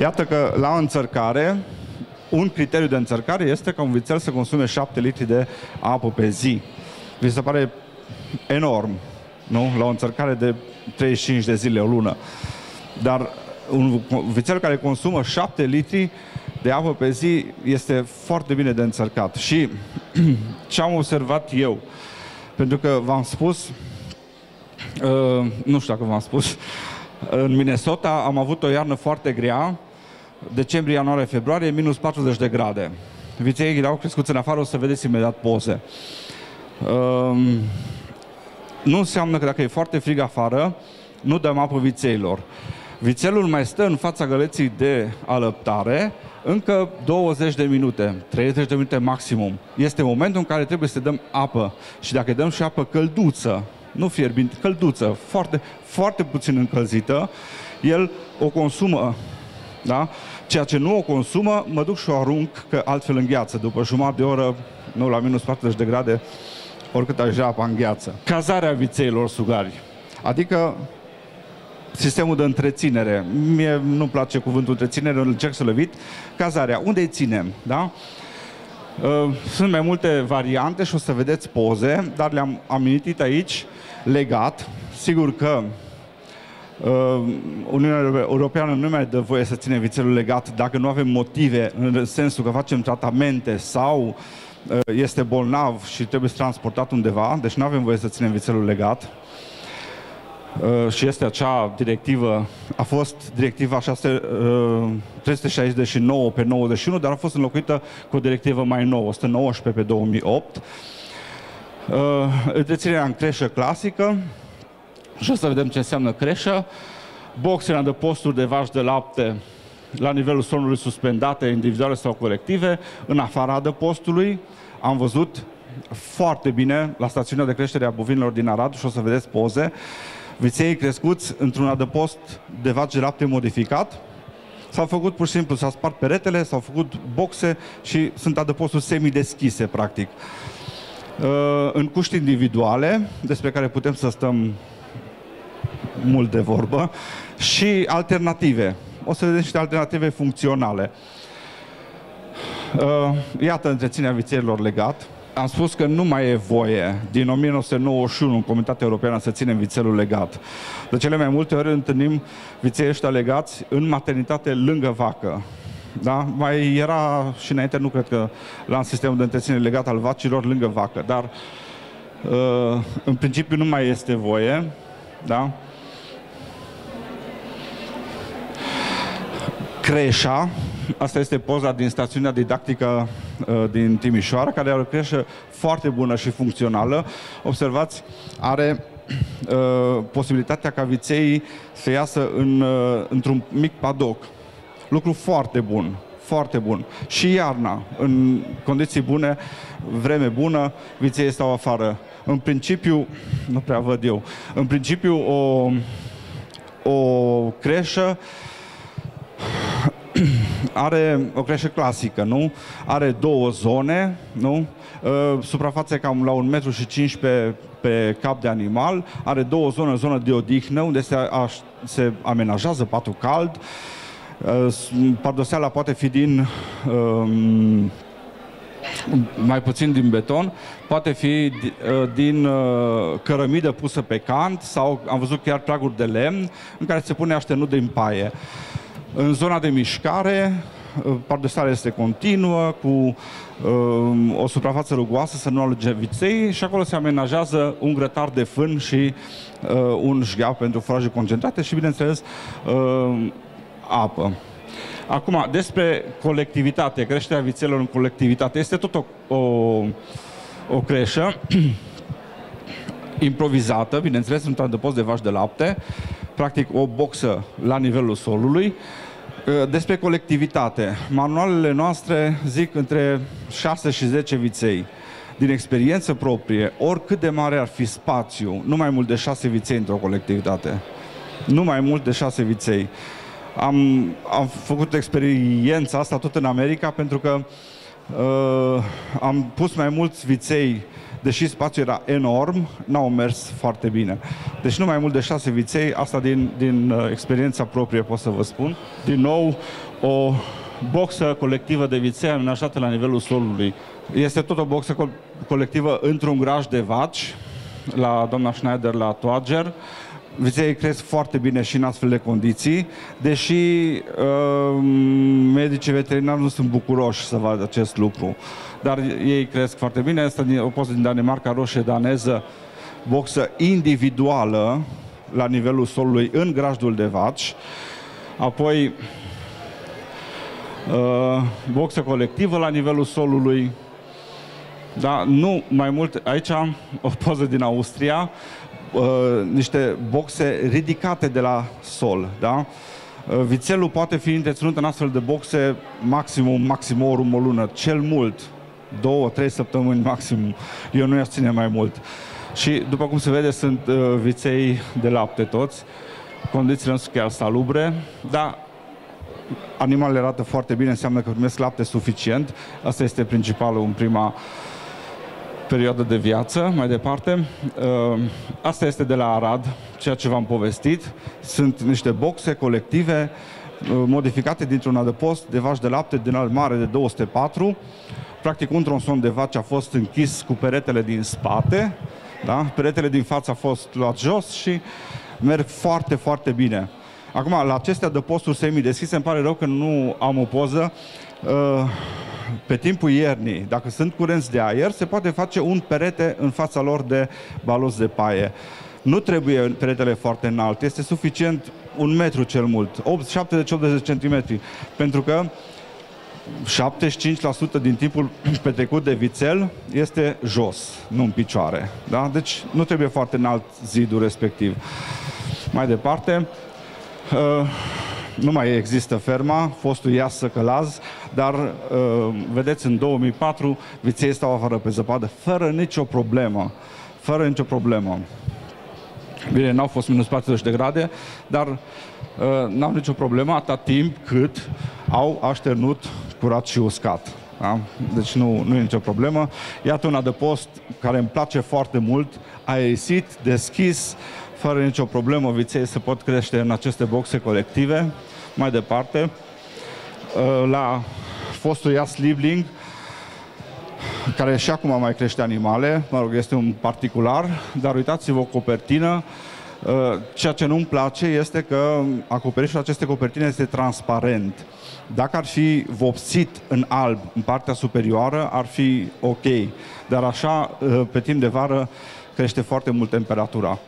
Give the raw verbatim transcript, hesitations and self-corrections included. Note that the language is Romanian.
Iată că la înțărcare, un criteriu de înțărcare este ca un vițel să consume șapte litri de apă pe zi. Vi se pare enorm, nu? La o înțărcare de treizeci și cinci de zile, o lună. Dar un vițel care consumă șapte litri de apă pe zi este foarte bine de înțărcat. Și ce am observat eu, pentru că v-am spus, uh, nu știu dacă v-am spus, în Minnesota am avut o iarnă foarte grea, decembrie, ianuarie, februarie, minus patruzeci de grade. Viței erau crescuți în afară, o să vedeți imediat poze. Uh, nu înseamnă că dacă e foarte frig afară, nu dăm apă vițeilor. Vițelul mai stă în fața găleții de alăptare încă douăzeci de minute, treizeci de minute maximum. Este momentul în care trebuie să dăm apă. Și dacă dăm și apă călduță, nu fierbinte, călduță, foarte, foarte puțin încălzită, el o consumă. Da? Ceea ce nu o consumă, mă duc și o arunc, că altfel îngheață. După jumătate de oră, nu, la minus patruzeci de grade, oricât ajunge apa îngheață. Cazarea vițeilor sugari, adică sistemul de întreținere. Mie nu-mi place cuvântul întreținere, îl încerc să-l evit. Cazarea, unde îi ținem, da? Sunt mai multe variante și o să vedeți poze, dar le-am amintit aici, legat. Sigur că Uniunea Europeană nu mai dă voie să ține vițelul legat dacă nu avem motive, în sensul că facem tratamente sau este bolnav și trebuie transportat undeva, deci nu avem voie să ținem vițelul legat. Și este acea directivă, a fost directiva trei sute șaizeci și nouă pe nouăzeci și unu, dar a fost înlocuită cu o directivă mai nouă, o sută nouăsprezece pe două mii opt. Întreținerea în creșă clasică, și o să vedem ce înseamnă creșă, boxele în adăposturi de vaci de lapte la nivelul solului suspendate, individuale sau colective, în afara adăpostului. Am văzut foarte bine la stațiunea de creștere a bovinilor din Arad și o să vedeți poze. Viței crescuți într-un adăpost de vaci de lapte modificat. S-au făcut pur și simplu, s-au spart peretele, s-au făcut boxe și sunt adăposturi semideschise, practic. În cuști individuale, despre care putem să stăm mult de vorbă, și alternative. O să vedeți și alternative funcționale. Iată întreținerea vițeilor legat. Am spus că nu mai e voie din o mie nouă sute nouăzeci și unu în Comunitatea Europeană să ținem vițelul legat. De cele mai multe ori întâlnim viței ăștia legați în maternitate lângă vacă. Da? Mai era și înainte, nu cred că la sistemul de întreținere legat al vacilor lângă vacă, dar în principiu nu mai este voie. Da? Creșa. Asta este poza din stațiunea didactică din Timișoara, care are o creșă foarte bună și funcțională. Observați, are uh, posibilitatea ca viței să iasă în, uh, într-un mic padoc. Lucru foarte bun, foarte bun. Și iarna, în condiții bune, vreme bună, viței stau afară. În principiu, nu prea văd eu, în principiu o, o creșă are o creșă clasică, nu? Are două zone, nu? Suprafața e cam la un metru și cinci pe, pe cap de animal, are două zone, zonă de odihnă, unde se, a, se amenajează patul cald, pardoseala poate fi din um, mai puțin din beton, poate fi din cărămidă pusă pe cant sau am văzut chiar praguri de lemn în care se pune aștenut din paie. În zona de mișcare, pardosarea este continuă, cu um, o suprafață rugoasă să nu aluge viței și acolo se amenajează un grătar de fân și uh, un șgheau pentru furaje concentrate și, bineînțeles, uh, apă. Acum, despre colectivitate, creșterea vițelor în colectivitate. Este tot o, o, o creșă improvizată, bineînțeles, într-un adăpost de vaci de lapte, practic o boxă la nivelul solului. Despre colectivitate, manualele noastre zic între șase și zece viței. Din experiență proprie, oricât de mare ar fi spațiu, nu mai mult de șase viței într-o colectivitate. Nu mai mult de șase viței. Am, am făcut experiența asta tot în America, pentru că uh, am pus mai mulți viței deși spațiul era enorm, n-au mers foarte bine. Deci nu mai mult de șase viței, asta din, din experiența proprie pot să vă spun. Din nou, o boxă colectivă de viței amenajată la nivelul solului. Este tot o boxă co colectivă într-un graj de vaci, la doamna Schneider, la Toager. Viței cresc foarte bine și în astfel de condiții, deși uh, medicii veterinari nu sunt bucuroși să vadă acest lucru. Dar ei cresc foarte bine. Asta e o poză din Danemarca, roșie daneză, boxă individuală la nivelul solului în grajdul de vaci. Apoi uh, boxă colectivă la nivelul solului. Da, nu mai mult. Aici am o poză din Austria. Uh, niște boxe ridicate de la sol, da? Uh, vițelul poate fi întreținut în astfel de boxe maximum, maxim o lună, cel mult, două, trei săptămâni maximum. Eu nu i-aș ține mai mult. Și, după cum se vede, sunt uh, viței de lapte toți. Condițiile nu sunt chiar salubre, dar animalele arată foarte bine, înseamnă că primesc lapte suficient. Asta este principalul în prima perioadă de viață. Mai departe, asta este de la Arad, ceea ce v-am povestit. Sunt niște boxe colective modificate dintr-un adăpost de vaci de lapte din Al Mare de două sute patru. Practic, un tronson de vaci a fost închis cu peretele din spate, da? Peretele din față a fost luat jos și merg foarte, foarte bine. Acum, la aceste adăposturi semi-deschise, îmi pare rău că nu am o poză. Pe timpul iernii, dacă sunt curenți de aer, se poate face un perete în fața lor de baloți de paie. Nu trebuie peretele foarte înalt, este suficient un metru cel mult, șaptezeci optzeci centimetri, pentru că șaptezeci și cinci la sută din timpul petrecut de vițel este jos, nu în picioare. Da? Deci nu trebuie foarte înalt zidul respectiv. Mai departe, uh... nu mai există ferma, fostul Ias Săcălaz, dar vedeți, în două mii patru viței stau afară pe zăpadă, fără nicio problemă, fără nicio problemă. Bine, n-au fost minus patruzeci de grade, dar n-au nicio problemă atât timp cât au așternut curat și uscat. Da? Deci nu, nu e nicio problemă. Iată un adăpost care îmi place foarte mult, aerisit, deschis, fără nicio problemă, viței se pot crește în aceste boxe colective. Mai departe, la fostul Ias Liebling, care și acum mai crește animale, mă rog, este un particular, dar uitați-vă, o copertină. Ceea ce nu-mi place este că acoperișul acestei copertine este transparent. Dacă ar fi vopsit în alb în partea superioară, ar fi ok, dar așa, pe timp de vară, crește foarte mult temperatura.